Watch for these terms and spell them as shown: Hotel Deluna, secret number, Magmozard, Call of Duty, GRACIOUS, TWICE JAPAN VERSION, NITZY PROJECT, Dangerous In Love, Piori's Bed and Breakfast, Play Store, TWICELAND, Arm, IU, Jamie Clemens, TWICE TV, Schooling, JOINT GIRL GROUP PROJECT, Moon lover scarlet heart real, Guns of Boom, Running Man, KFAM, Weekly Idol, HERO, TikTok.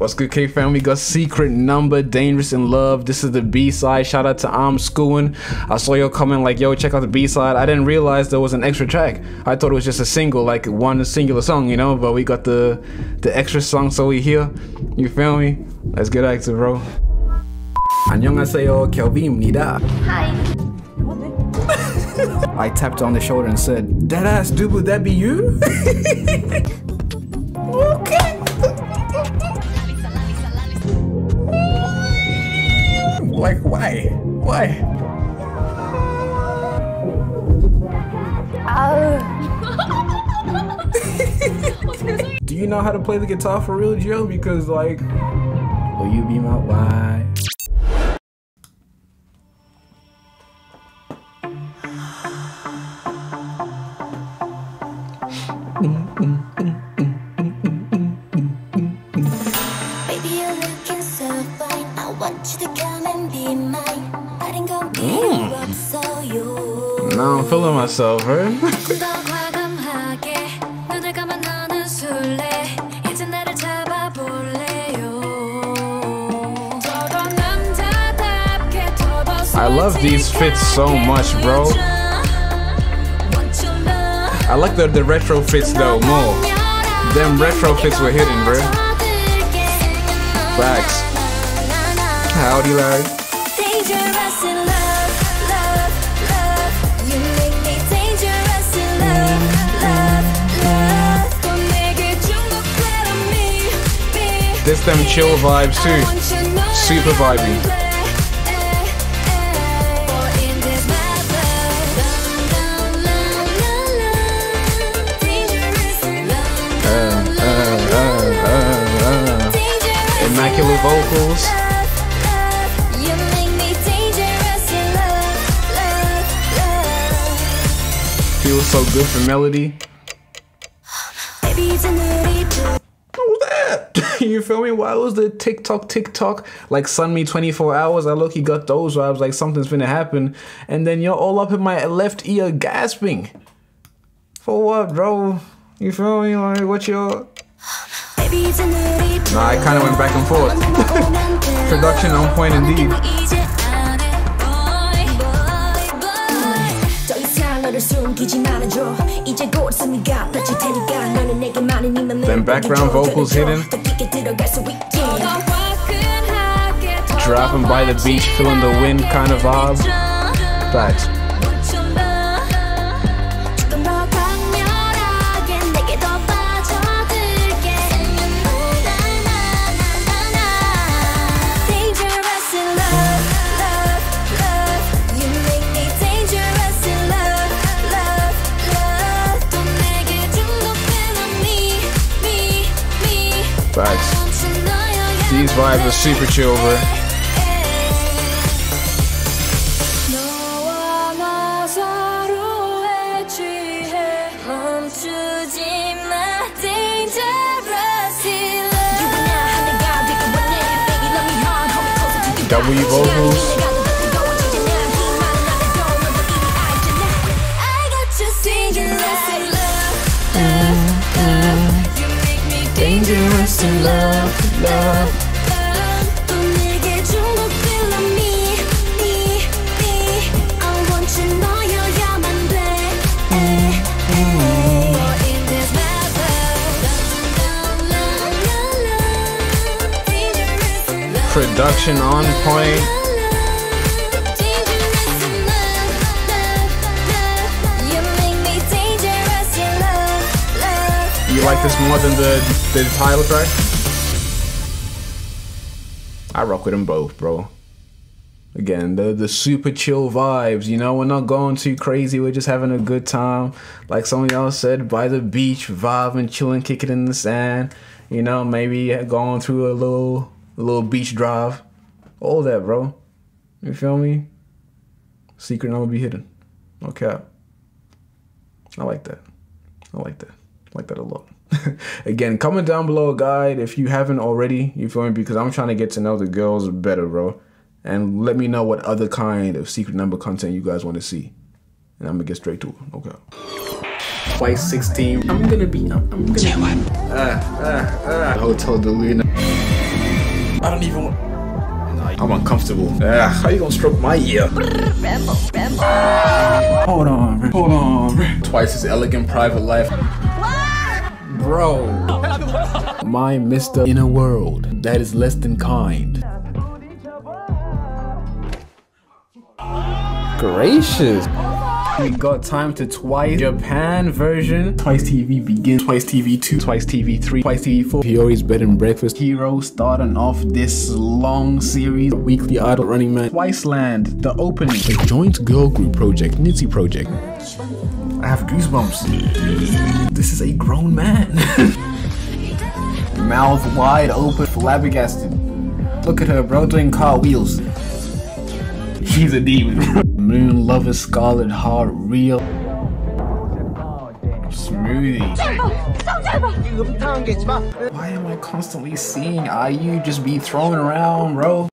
What's good, K fam? We got Secret Number, Dangerous in Love. This is the B-side. Shout out to Arm, Schooling. I saw your comment like, yo, check out the B-side. I didn't realize there was an extra track. I thought it was just a single, like one singular song, you know, but we got the extra song, so we here. You feel me? Let's get active, bro. 안녕하세요, 켈비입니다. Hi. I tapped her on the shoulder and said, "That ass, dude, would that be you?" Okay. Like, why? Do you know how to play the guitar for real, Joe? Because like, will you be my wife? Now I'm feeling myself, right? I love these fits so much, bro. I like the retro fits though more. Them retro fits were hidden, bro. Facts. Howdy, like. This them chill vibes too, super vibey. Immaculate vocals. Feels so good for melody. You feel me? Why was the TikTok like sun me 24 hours? I look, he got those vibes like something's finna happen, and then you're all up in my left ear gasping. For what, bro? You feel me? Like, what's your? Nah, I kind of went back and forth. Production on point indeed. Then background vocals hidden. Driving by the beach, feeling the wind kind of vibe. Facts. These vibes are super chill, bro. W vocals. Dangerous in love, love. Production on point. You like this more than the title track? I rock with them both, bro. Again, the super chill vibes, you know, we're not going too crazy, we're just having a good time. Like some of y'all said, by the beach, vibing, chilling, kicking in the sand, you know, maybe going through a little beach drive, all that, bro. You feel me? Secret number be hidden. Okay. I like that. I like that a lot. Again, comment down below, guys, if you haven't already. You feel me? Because I'm trying to get to know the girls better, bro. And let me know what other kind of secret number content you guys want to see, and I'm gonna get straight to it. Okay. Twice 16. I'm gonna be. I'm gonna. Hotel Deluna. I don't even want... I'm uncomfortable. How you gonna stroke my ear? Hold on, hold on. TWICE's elegant private life. Bro. My Mr. In a world that is less than kind. Gracious. We got time to TWICE Japan version. TWICE TV begin. TWICE TV 2. TWICE TV 3. TWICE TV 4. Piori's Bed and Breakfast. HERO starting off this long series. Weekly Idol, Running Man. TWICELAND, the opening. The Joint Girl Group Project, NITZY Project. I have goosebumps. This is a grown man. Mouth wide open, flabbergasted. Look at her, bro, doing cartwheels. She's a demon. Moon Lover Scarlet Heart Real. Smoothie. Why am I constantly seeing IU just be thrown around, bro?